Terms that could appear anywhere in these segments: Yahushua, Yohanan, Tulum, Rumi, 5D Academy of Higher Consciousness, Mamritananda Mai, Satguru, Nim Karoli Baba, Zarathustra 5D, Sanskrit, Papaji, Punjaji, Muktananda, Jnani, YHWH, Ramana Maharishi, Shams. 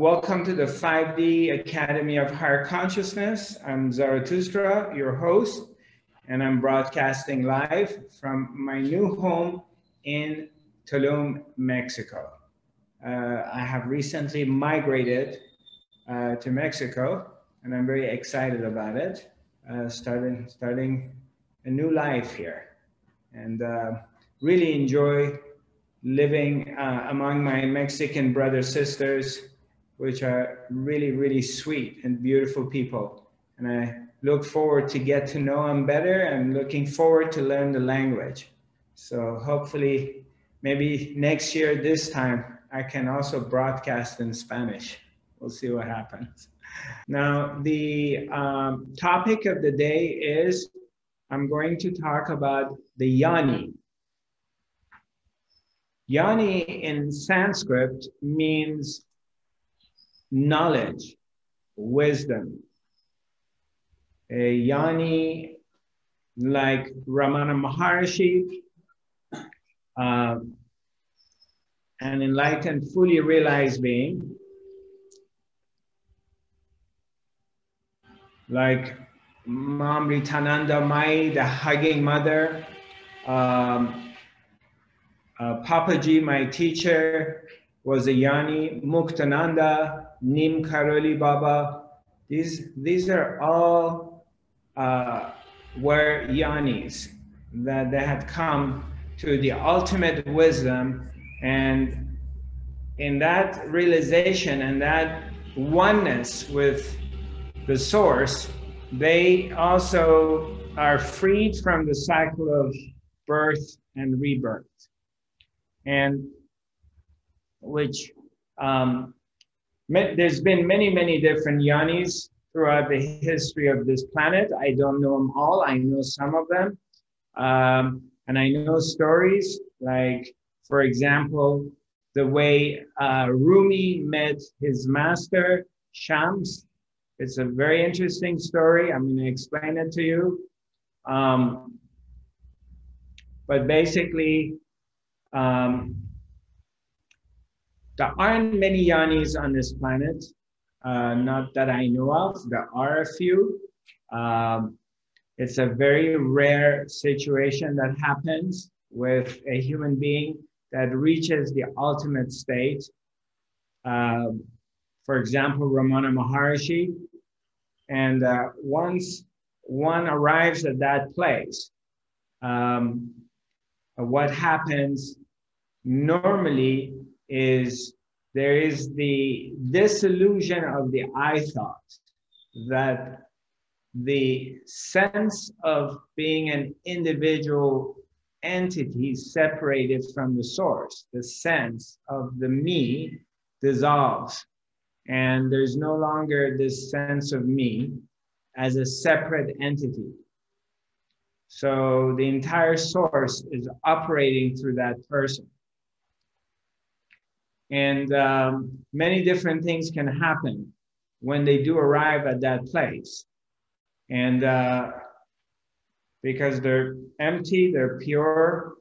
Welcome to the 5D Academy of Higher Consciousness. I'm Zarathustra, your host, and I'm broadcasting live from my new home in Tulum, Mexico. I have recently migrated to Mexico, and I'm very excited about it, starting a new life here, and really enjoy living among my Mexican brothers, sisters, which are really, really sweet and beautiful people. And I look forward to get to know them better. I'm looking forward to learn the language. So hopefully, maybe next year, this time, I can also broadcast in Spanish. We'll see what happens. Now, the topic of the day is, I'm going to talk about the Jnani. Jnani in Sanskrit means knowledge, wisdom. A Jnani, like Ramana Maharishi, an enlightened, fully realized being, like Mamritananda Mai, the hugging mother, Papaji, my teacher, was a Jnani. Muktananda, Nim Karoli Baba. These are all were Jnanis, that they had come to the ultimate wisdom. And in that realization and that oneness with the source, they also are freed from the cycle of birth and rebirth. And which there's been many different Jnanis throughout the history of this planet. I don't know them all. I know some of them, and I know stories, like, for example, the way Rumi met his master Shams. It's a very interesting story. I'm going to explain it to you, but basically, there aren't many Jnanis on this planet, not that I know of. There are a few. It's a very rare situation that happens with a human being that reaches the ultimate state. For example, Ramana Maharishi. And once one arrives at that place, what happens normally is there is the disillusion of the I thought, that the sense of being an individual entity separated from the source, the sense of the me dissolves, and there's no longer this sense of me as a separate entity. So the entire source is operating through that person. And many different things can happen when they do arrive at that place. And because they're empty, they're pure,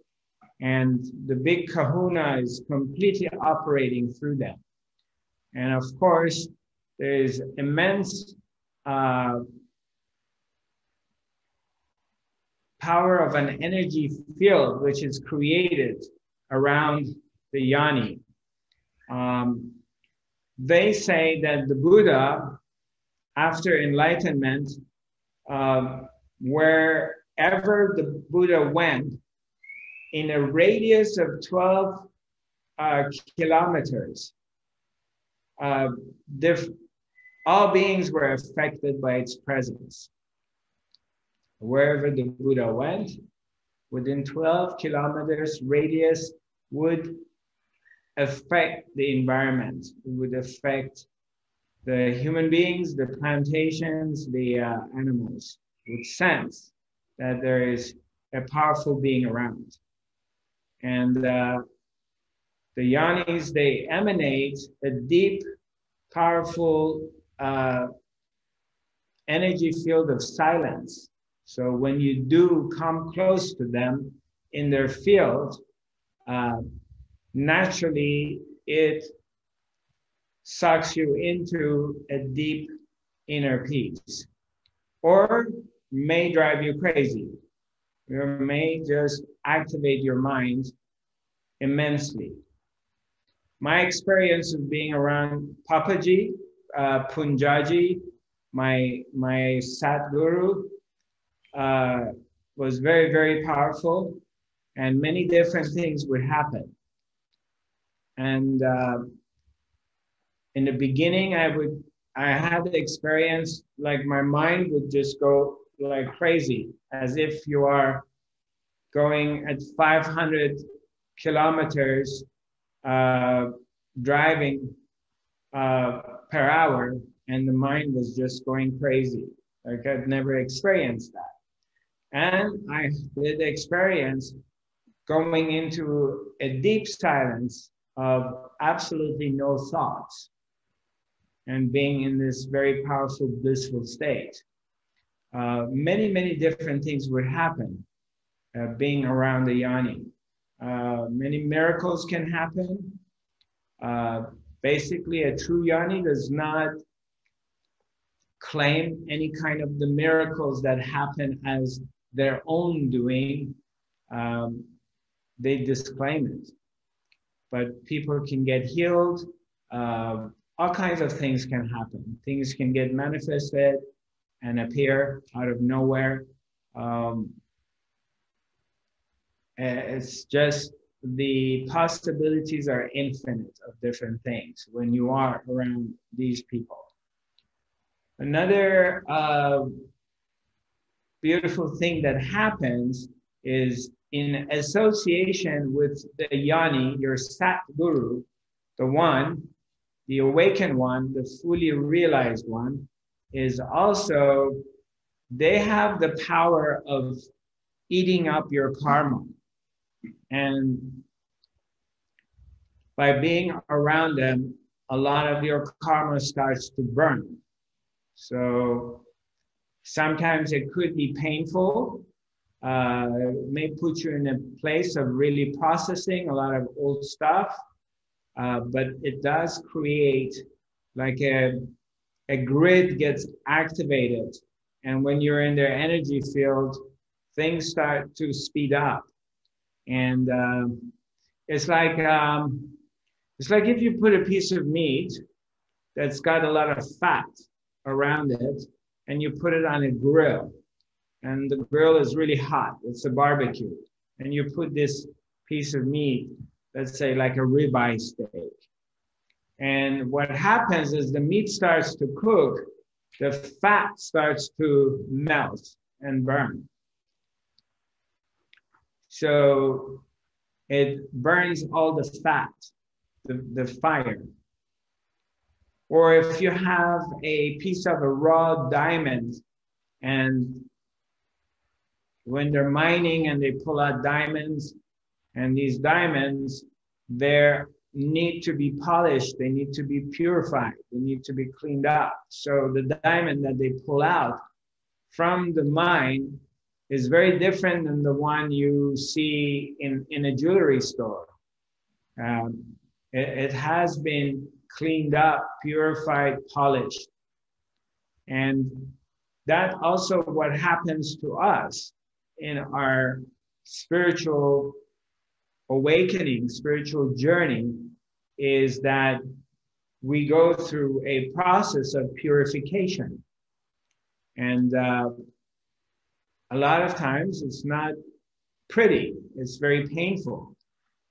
and the big kahuna is completely operating through them. And of course, there is immense power of an energy field which is created around the Jnani. They say that the Buddha, after enlightenment, wherever the Buddha went, in a radius of 12 kilometers, all beings were affected by its presence. Wherever the Buddha went, within 12 kilometers radius would affect the environment. It would affect the human beings, the plantations, the animals. It would sense that there is a powerful being around. And the Jnanis, they emanate a deep, powerful energy field of silence. So when you do come close to them in their field, naturally, it sucks you into a deep inner peace, or may drive you crazy. You may just activate your mind immensely. My experience of being around Papaji, Punjaji, my Satguru, was very, very powerful, and many different things would happen. And in the beginning, I had the experience, like my mind would just go like crazy, as if you are going at 500 kilometers driving per hour, and the mind was just going crazy. Like I've never experienced that. And I did experience going into a deep silence of absolutely no thoughts and being in this very powerful, blissful state. Many, many different things would happen being around the Jnani. Many miracles can happen. Basically, a true Jnani does not claim any kind of the miracles that happen as their own doing. They disclaim it. But people can get healed. All kinds of things can happen. Things can get manifested and appear out of nowhere. It's just the possibilities are infinite of different things when you are around these people. Another beautiful thing that happens is in association with the Jnani, your Satguru, the one, the awakened one, the fully realized one, is also, they have the power of eating up your karma. And by being around them, a lot of your karma starts to burn. So sometimes it could be painful. It may put you in a place of really processing a lot of old stuff, but it does create like a grid gets activated. And when you're in their energy field, things start to speed up. And it's like if you put a piece of meat that's got a lot of fat around it, and you put it on a grill, and the grill is really hot, it's a barbecue, and you put this piece of meat, let's say like a ribeye steak. And what happens is the meat starts to cook, the fat starts to melt and burn. So it burns all the fat, the fire. Or if you have a piece of a raw diamond, and when they're mining and they pull out diamonds, and these diamonds, they need to be polished, they need to be purified, they need to be cleaned up. So the diamond that they pull out from the mine is very different than the one you see in a jewelry store. It has been cleaned up, purified, polished. And that also what happens to us in our spiritual awakening, spiritual journey, is that we go through a process of purification. And a lot of times it's not pretty, it's very painful.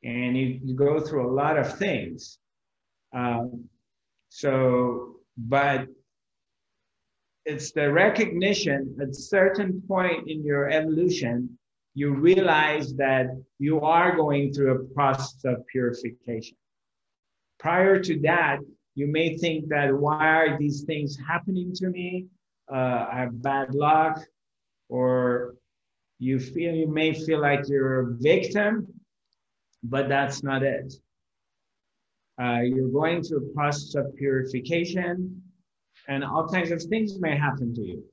And you go through a lot of things. But it's the recognition at a certain point in your evolution, you realize that you are going through a process of purification. Prior to that, you may think that why are these things happening to me? I have bad luck, or you may feel like you're a victim, but that's not it. You're going through a process of purification, and all kinds of things may happen to you.